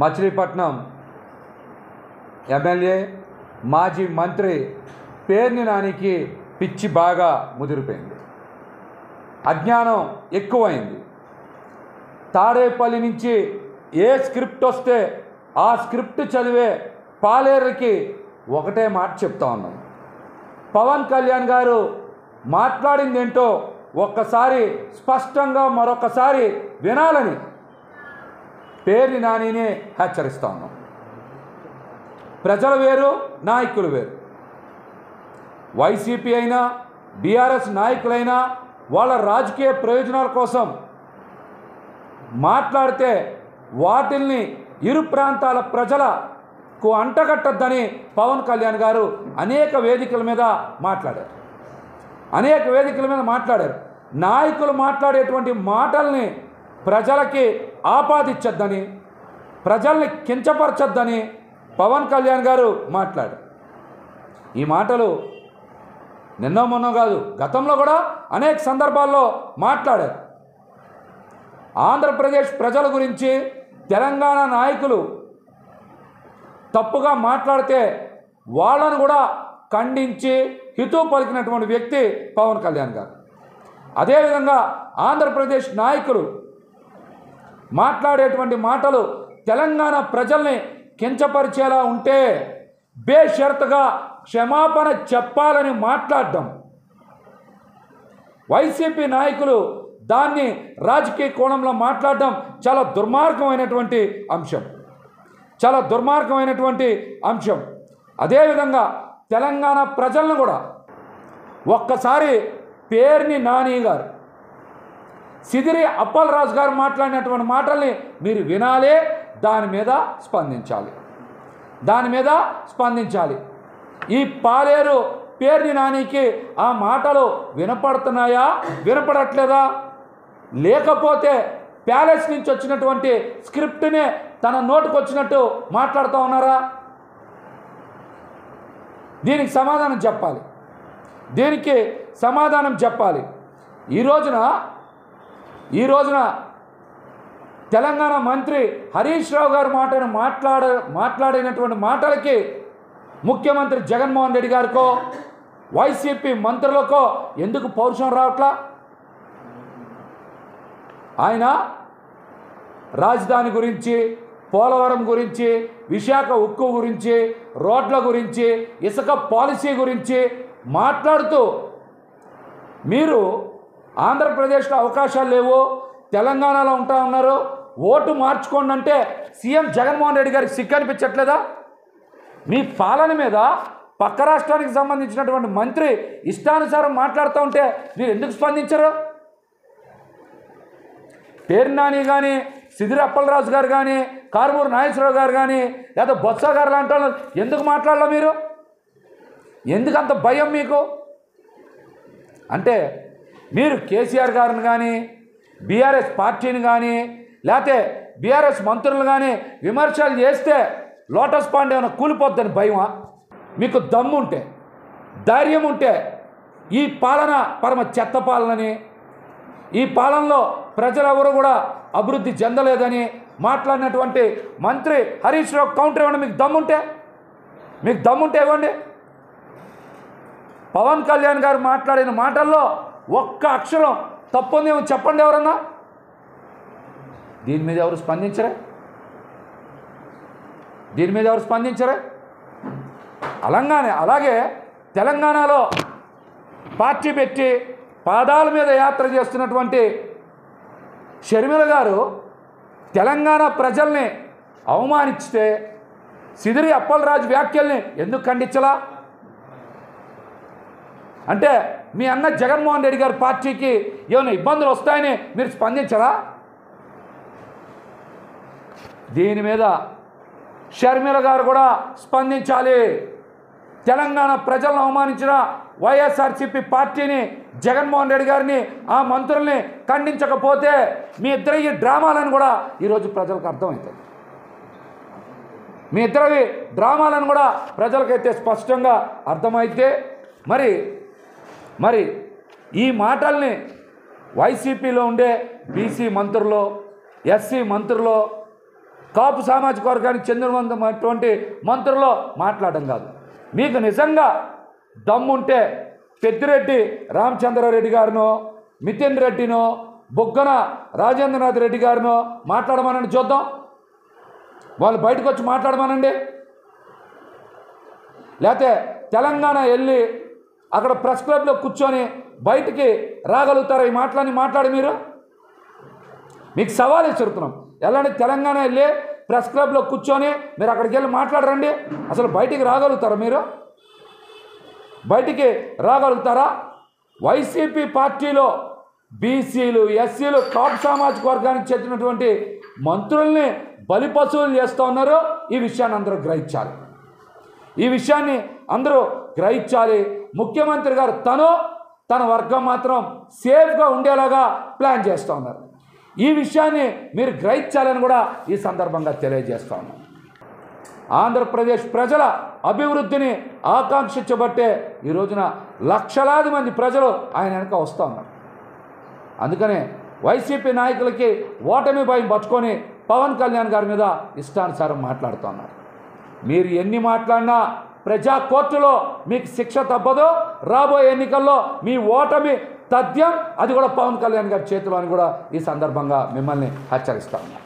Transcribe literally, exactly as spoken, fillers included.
Machilipatnam MLA మాజీ మంత్రి పేర్ని నానికి పిచ్చి బాగా ముదిరిపోయింది. అజ్ఞానం ఎక్కువైంది. తాడేపల్లి నుంచి ఏ స్క్రిప్ట్ వస్తే ఆ స్క్రిప్ట్ చదివే పాలేరుకి ఒకటే మాట చెప్తా ఉన్నాం, పవన్ కళ్యాణ్ గారు మాట్లాడింది ఏంటో ఒక్కసారి స్పష్టంగా మరొకసారి వినాలని పేర్ని నానిని హెచ్చరిస్తా ఉన్నాం. ప్రజలు వేరు, నాయకులు వేరు. వైసీపీ అయినా బీఆర్ఎస్ నాయకులైనా వాళ్ళ రాజకీయ ప్రయోజనాల కోసం మాట్లాడితే వాటిల్ని ఇరు ప్రాంతాల ప్రజలకు అంటగట్టద్దని పవన్ కళ్యాణ్ గారు అనేక వేదికల మీద మాట్లాడారు అనేక వేదికల మీద మాట్లాడారు నాయకులు మాట్లాడేటువంటి మాటల్ని ప్రజలకి ఆపాదించద్దని, ప్రజల్ని కించపరచద్దని పవన్ కళ్యాణ్ గారు మాట్లాడారు. ఈ మాటలు నిన్నో మొన్నో కాదు, గతంలో కూడా అనేక సందర్భాల్లో మాట్లాడారు. ఆంధ్రప్రదేశ్ ప్రజల గురించి తెలంగాణ నాయకులు తప్పుగా మాట్లాడితే వాళ్ళను కూడా ఖండించి హితవు పలికినటువంటి వ్యక్తి పవన్ కళ్యాణ్ గారు. అదేవిధంగా ఆంధ్రప్రదేశ్ నాయకులు మాట్లాడేటువంటి మాటలు తెలంగాణ ప్రజల్ని కించపరిచేలా ఉంటే బేషరతుగా క్షమాపణ చెప్పాలని మాట్లాడడం, వైసీపీ నాయకులు దాన్ని రాజకీయ కోణంలో మాట్లాడడం చాలా దుర్మార్గమైనటువంటి అంశం చాలా దుర్మార్గమైనటువంటి అంశం అదేవిధంగా తెలంగాణ ప్రజలను కూడా ఒక్కసారి పేర్ని నాని గారు, సిదిరి అప్పలరాజు గారు మాట్లాడినటువంటి మాటల్ని మీరు వినాలి, దాని మీద స్పందించాలి దాని మీద స్పందించాలి ఈ పాలేరు పేర్ని నానికి ఆ మాటలు వినపడుతున్నాయా, వినపడట్లేదా, లేకపోతే ప్యాలెస్ నుంచి వచ్చినటువంటి స్క్రిప్ట్నే తన నోటుకు వచ్చినట్టు మాట్లాడుతూ ఉన్నారా? దీనికి సమాధానం చెప్పాలి దీనికి సమాధానం చెప్పాలి ఈ రోజున ఈ రోజున తెలంగాణ మంత్రి హరీష్ రావు గారు మాటను మాట్లాడ మాట్లాడినటువంటి మాటలకి ముఖ్యమంత్రి జగన్మోహన్ రెడ్డి గారికో వైసీపీ మంత్రులకో ఎందుకు పౌరుషం రావట్లా? ఆయన రాజధాని గురించి, పోలవరం గురించి, విశాఖ ఉక్కు గురించి, రోడ్ల గురించి, ఇసుక పాలసీ గురించి మాట్లాడుతూ మీరు ఆంధ్రప్రదేశ్లో అవకాశాలు లేవు, తెలంగాణలో ఉంటా ఉన్నారు, ఓటు మార్చుకోండి అంటే సీఎం జగన్మోహన్ రెడ్డి గారికి సిగ్గు అనిపించట్లేదా? మీ పాలన మీద పక్క రాష్ట్రానికి సంబంధించినటువంటి మంత్రి ఇష్టానుసారం మాట్లాడుతూ ఉంటే మీరు ఎందుకు స్పందించరు? పేర్ని నాని కానీ, సిదిరి అప్పలరాజు గారు కానీ, కారుమూరు నాగేశ్వరరావు గారు కానీ, లేదా బొత్స గారు లాంటి వాళ్ళు ఎందుకు మాట్లాడలా? మీరు ఎందుకంత భయం మీకు అంటే? మీరు కేసీఆర్ గారిని కానీ, బీఆర్ఎస్ పార్టీని కానీ, లేకపోతే బీఆర్ఎస్ మంత్రులను కానీ విమర్శలు చేస్తే లోటస్ పాండ్ ఏమైనా కూలిపోద్దని భయమా? మీకు దమ్ము ఉంటే, ధైర్యం ఉంటే ఈ పాలన పరమ చెత్త పాలనని, ఈ పాలనలో ప్రజలెవరూ కూడా అభివృద్ధి చెందలేదని మాట్లాడినటువంటి మంత్రి హరీష్ రావు కౌంటర్ ఇవ్వండి. మీకు దమ్ముంటే మీకు దమ్ముంటే ఇవ్వండి. పవన్ కళ్యాణ్ గారు మాట్లాడిన మాటల్లో ఒక్క అక్షరం తప్పుందేమో చెప్పండి ఎవరన్నా. దీని మీద ఎవరు స్పందించరే దీని మీద ఎవరు స్పందించరే అలాగానే అలాగే తెలంగాణలో పార్టీ పెట్టి పాదాల మీద యాత్ర చేస్తున్నటువంటి షర్మిల గారు తెలంగాణ ప్రజల్ని అవమానిస్తే సిదిరి అప్పలరాజు వ్యాఖ్యల్ని ఎందుకు ఖండించలా? అంటే మీ అన్న జగన్మోహన్ రెడ్డి గారి పార్టీకి ఏమైనా ఇబ్బందులు వస్తాయని మీరు స్పందించరా? దీని మీద షర్మిల గారు కూడా స్పందించాలి. తెలంగాణ ప్రజలను అవమానించిన వైఎస్ఆర్సీపీ పార్టీని, జగన్మోహన్ రెడ్డి గారిని, ఆ మంత్రుల్ని ఖండించకపోతే మీ ఇద్దరి ఈ డ్రామాలను కూడా ఈరోజు ప్రజలకు అర్థమవుతుంది. మీ ఇద్దరి డ్రామాలను కూడా ప్రజలకైతే స్పష్టంగా అర్థమైతే మరి మరి ఈ మాటల్ని వైసీపీలో ఉండే బీసీ మంత్రులు, ఎస్సీ మంత్రులు, కాపు సామాజిక వర్గానికి చెందినటువంటి మంత్రులు మాట్లాడడం కాదు. మీకు నిజంగా దమ్ముంటే పెద్దిరెడ్డి రామచంద్రారెడ్డి గారినో మితిన్ రెడ్డినో బొగ్గన రాజేంద్రనాథ్ రెడ్డి గారినో మాట్లాడమనండి, చూద్దాం. వాళ్ళు బయటకు వచ్చి మాట్లాడమనండి. లేకపోతే తెలంగాణ వెళ్ళి అక్కడ ప్రెస్ క్లబ్లో కూర్చొని బయటికి రాగలుగుతారా? ఈ మాటలని మాట్లాడి మీరు మీకు సవాల్ ఇస్తున్నాం. ఎలాంటి తెలంగాణ వెళ్ళి ప్రెస్ క్లబ్లో కూర్చొని మీరు అక్కడికి వెళ్ళి మాట్లాడరండి. అసలు బయటికి రాగలుగుతారా? మీరు బయటికి రాగలుగుతారా? వైసీపీ పార్టీలో బీసీలు ఎస్సీలు టాప్ సామాజిక వర్గానికి చెందినటువంటి మంత్రుల్ని బలిపశువులు చేస్తూ ఉన్నారు. ఈ విషయాన్ని అందరూ గ్రహించాలి. ఈ విషయాన్ని అందరూ గ్రహించాలి. ముఖ్యమంత్రి గారు తను తన వర్గం మాత్రం సేఫ్గా ఉండేలాగా ప్లాన్ చేస్తూ ఉన్నారు. ఈ విషయాన్ని మీరు గ్రహించాలని కూడా ఈ సందర్భంగా తెలియజేస్తూ ఉన్నాం. ఆంధ్రప్రదేశ్ ప్రజల అభివృద్ధిని ఆకాంక్షించబట్టే ఈ రోజున లక్షలాది మంది ప్రజలు ఆయన వెనుక వస్తూ ఉన్నారు. అందుకనే వైసీపీ నాయకులకి ఓటమి భయం పచ్చుకొని పవన్ కళ్యాణ్ గారి మీద ఇష్టానుసారం మాట్లాడుతూ ఉన్నారు. మీరు ఎన్ని మాట్లాడినా ప్రజా కోర్టులో మీకు శిక్ష తప్పదు. రాబోయే ఎన్నికల్లో మీ ఓటమి తథ్యం, అది కూడా పవన్ కళ్యాణ్ గారి చేతిలో అని కూడా ఈ సందర్భంగా మిమ్మల్ని హెచ్చరిస్తాను.